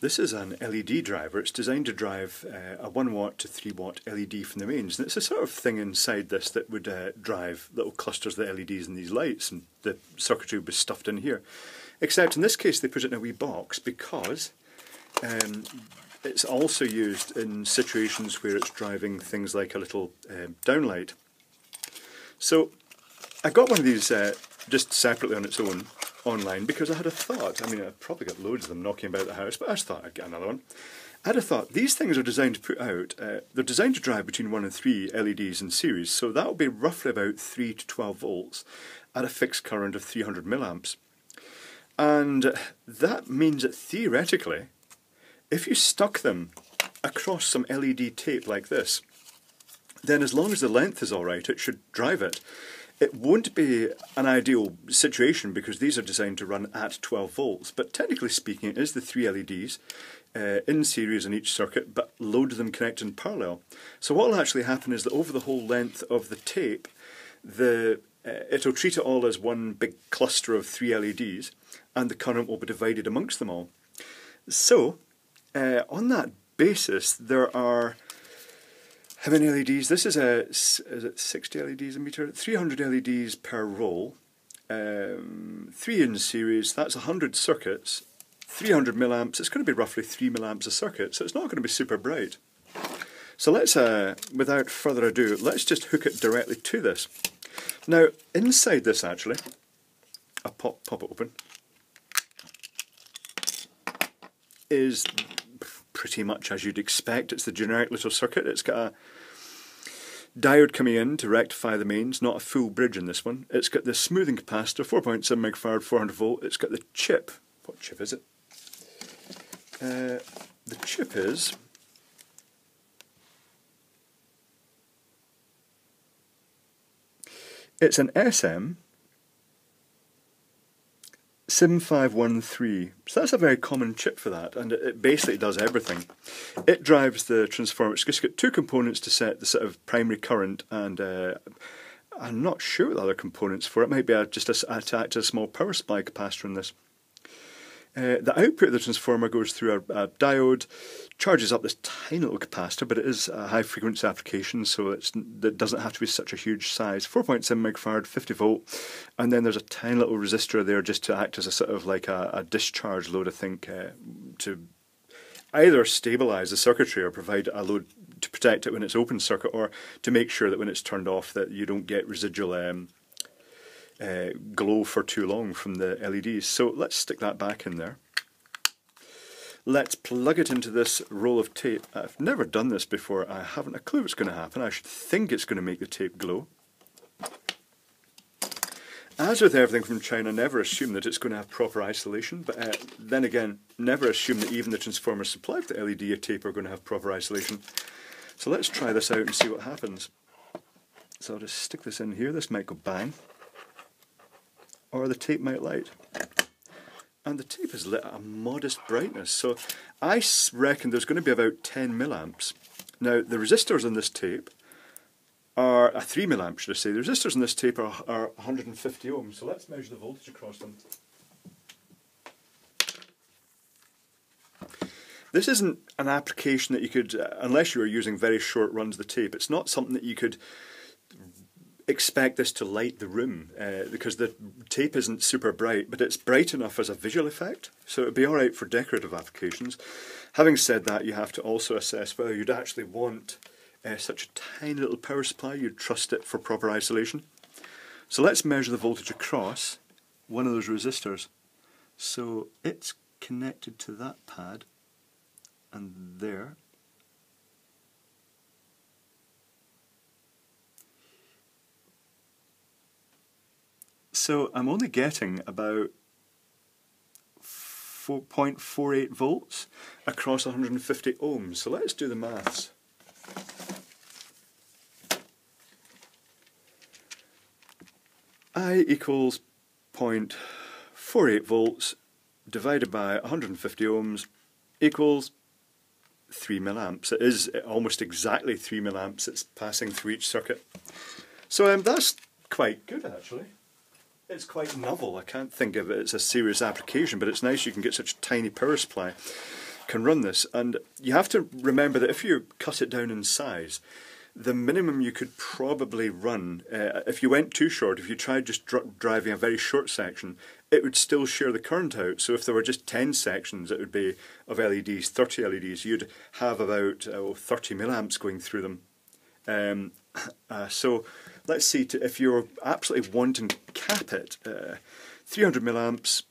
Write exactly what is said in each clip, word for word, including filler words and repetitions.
This is an L E D driver. It's designed to drive uh, a one watt to three watt L E D from the mains. And it's the sort of thing inside this that would uh, drive little clusters of the L E Ds in these lights, and the circuitry would be stuffed in here. Except in this case they put it in a wee box because um, it's also used in situations where it's driving things like a little um, downlight. So I got one of these uh, just separately on its own online because I had a thought. I mean, I probably got loads of them knocking about the house, but I just thought I'd get another one. I had a thought, these things are designed to put out, uh, they're designed to drive between one and three L E Ds in series, so that'll be roughly about three to twelve volts at a fixed current of three hundred milliamps. And that means that theoretically, if you stuck them across some L E D tape like this, then as long as the length is alright, it should drive it. It won't be an ideal situation because these are designed to run at twelve volts, but technically speaking it is the three L E Ds uh, in series in each circuit, but load them connected in parallel. So what will actually happen is that over the whole length of the tape, the uh, it'll treat it all as one big cluster of three L E Ds, and the current will be divided amongst them all. So, uh, on that basis there are... how many L E Ds? This is a is it sixty L E Ds a meter? three hundred L E Ds per roll, um, three in series. That's one hundred circuits, three hundred milliamps. It's going to be roughly three milliamps a circuit, so it's not going to be super bright. So let's, uh, without further ado, let's just hook it directly to this. Now inside this, actually, I'll pop pop it open. Is pretty much as you'd expect. It's the generic little circuit. It's got a diode coming in to rectify the mains, not a full bridge in this one. It's got the smoothing capacitor, four point seven microfarad, four hundred volt. It's got the chip. What chip is it? Uh, the chip is... it's an S M SIM five one three, so that's a very common chip for that, and it, it basically does everything. It drives the transformer. It's got two components to set the sort of primary current, and uh, I'm not sure what the other components for. It might be a, just a, attached to a small power supply capacitor in this. Uh, the output of the transformer goes through a, a diode, charges up this tiny little capacitor, but it is a high frequency application, so it's, it doesn't have to be such a huge size. four point seven microfarad, fifty volt, and then there's a tiny little resistor there just to act as a sort of like a, a discharge load, I think, uh, to either stabilise the circuitry or provide a load to protect it when it's open circuit, or to make sure that when it's turned off that you don't get residual um, Uh, glow for too long from the L E Ds. So let's stick that back in there. Let's plug it into this roll of tape. I've never done this before. I haven't a clue what's going to happen. I should think it's going to make the tape glow. As with everything from China, never assume that it's going to have proper isolation, but uh, then again, never assume that even the transformers supplied with the L E D or tape are going to have proper isolation. So let's try this out and see what happens. So I'll just stick this in here. This might go bang, or the tape might light. And the tape is lit at a modest brightness, so I reckon there's going to be about ten milliamps. Now the resistors on this tape are, uh, three milliamps should I say, the resistors on this tape are, are one hundred fifty ohms, so let's measure the voltage across them. This isn't an application that you could, uh, unless you were using very short runs of the tape, it's not something that you could expect this to light the room, uh, because the tape isn't super bright, but it's bright enough as a visual effect, so it'd be alright for decorative applications. Having said that, you have to also assess whether you'd actually want uh, such a tiny little power supply, you'd trust it for proper isolation. So let's measure the voltage across one of those resistors. So it's connected to that pad, and there. So I'm only getting about four point four eight volts across one hundred fifty ohms. So let's do the maths. I equals zero point four eight volts divided by one hundred fifty ohms equals three milliamps. It is almost exactly three milliamps. It's passing through each circuit. So um, that's quite good, actually. It's quite novel. I can't think of it as a serious application, but it's nice you can get such a tiny power supply. can run this. And you have to remember that if you cut it down in size, the minimum you could probably run, uh, if you went too short, if you tried just dr driving a very short section, it would still shear the current out. So if there were just ten sections, it would be of L E Ds, thirty L E Ds, you'd have about oh, thirty milliamps going through them. Um, uh, so let's see, to, if you're absolutely wanting to cap it, uh, three hundred milliamps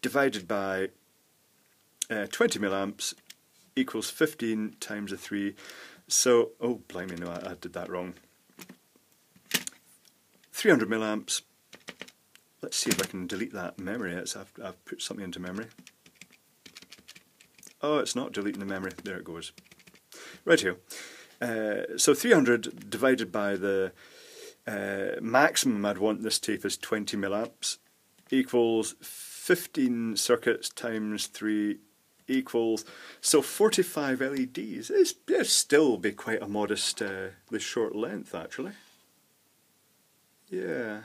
divided by uh, twenty milliamps equals fifteen times the three. So, oh blimey, no, I, I did that wrong. three hundred milliamps. Let's see if I can delete that memory. It's, I've, I've put something into memory. Oh, it's not deleting the memory. There it goes. Right here. Uh, so three hundred divided by the uh, maximum I'd want this tape is twenty milliamps equals fifteen circuits times three equals, so forty-five L E Ds. It'd still be quite a modest, uh, short length actually. Yeah,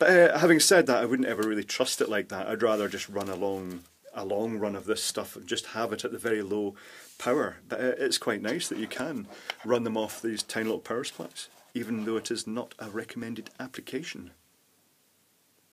but uh, having said that, I wouldn't ever really trust it like that. I'd rather just run a long, a long run of this stuff and just have it at the very low power. But uh, it's quite nice that you can run them off these tiny little power supplies, even though it is not a recommended application.